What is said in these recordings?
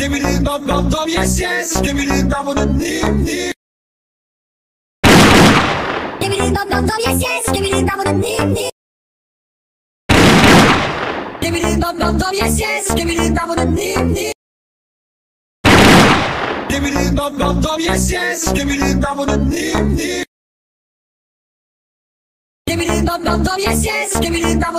Give me the bum, yes, yes. Give me the bum, give me the bum, yes, yes. Give me the bum, give me the bum, yes, yes. Give me the bum, give me the bum, yes, yes. Give me the bum, give me the bum, yes, yes. Give me the bum, give me the bum, yes, yes. Give me the bum.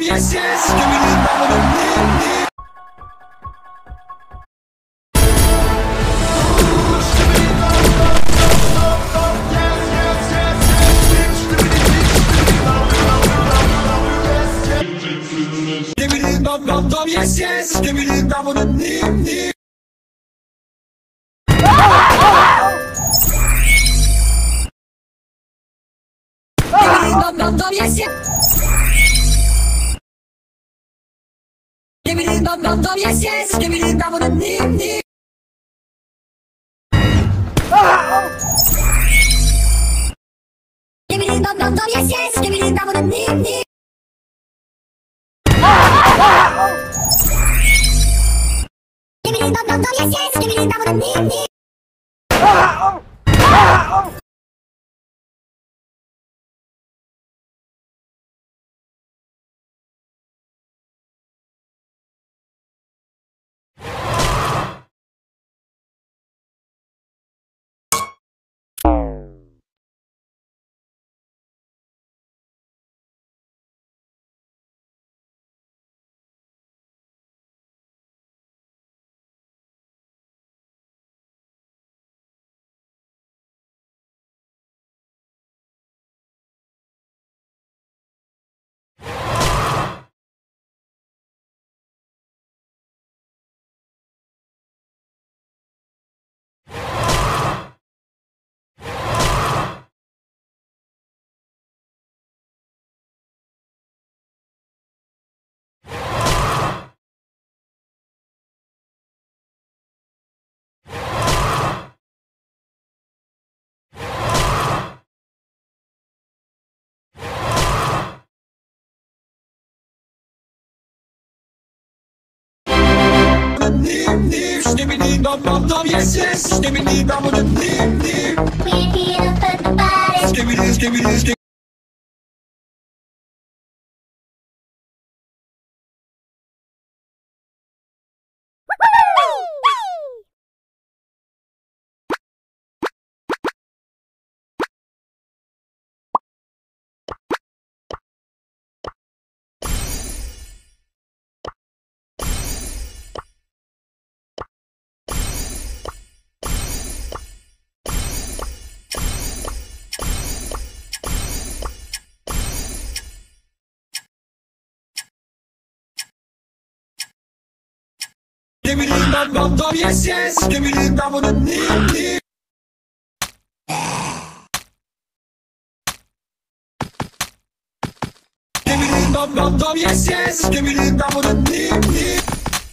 Yes, yes, give me the double the name. Yes, yes. Give me the double, yes, yes, give me the double the name. Give me the double, yes, yes, give me the double the name. Give me the yes, yes, give me the give me the bum, yes, yes. Give me the double the name. We need a better body. Give me this, give me this. Give me the bum, yes, yes. Give me the double the name. Give me the bum, yes, yes. Give me the double the name.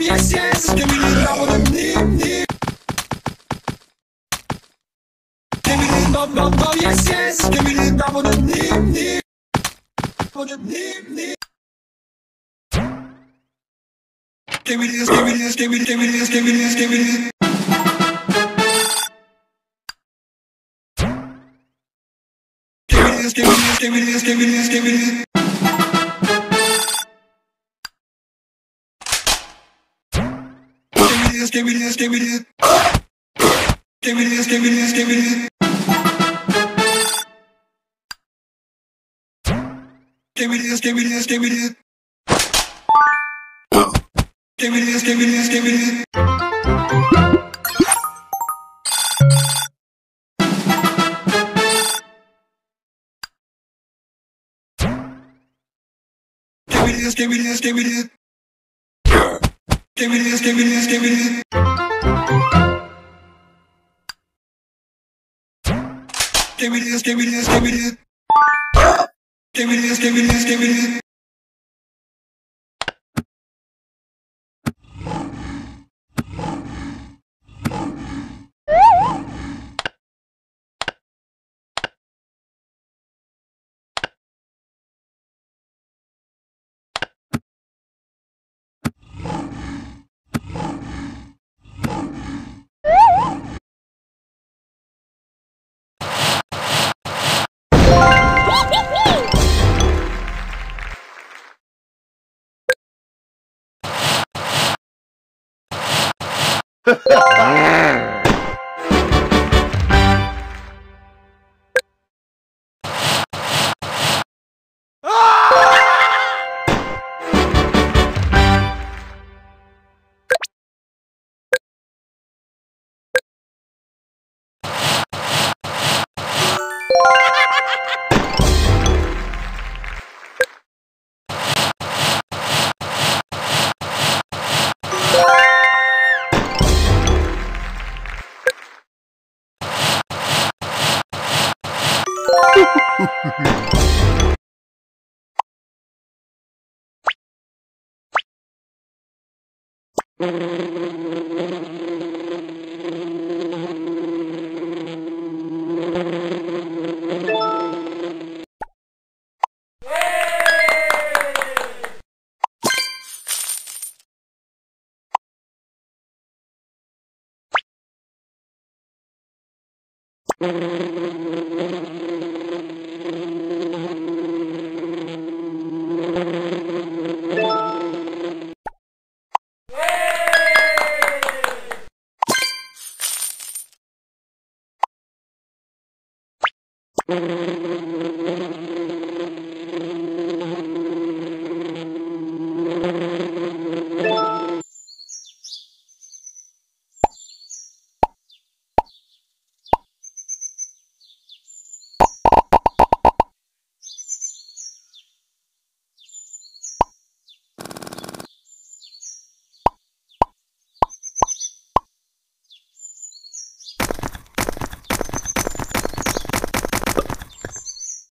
Yes, yes, give me the double the name. Give me the double, yes, yes, give me the double the name. Give me the bum, yes, yes. Give me the double the name. Give me the bum, yes, yes. Give me the double the name. For the name. Give me this, give me this, give me this, give me this, give me this, give me this. Give me this, give me this, give me this, give me this, give me this. Give me this, give me this, give me this.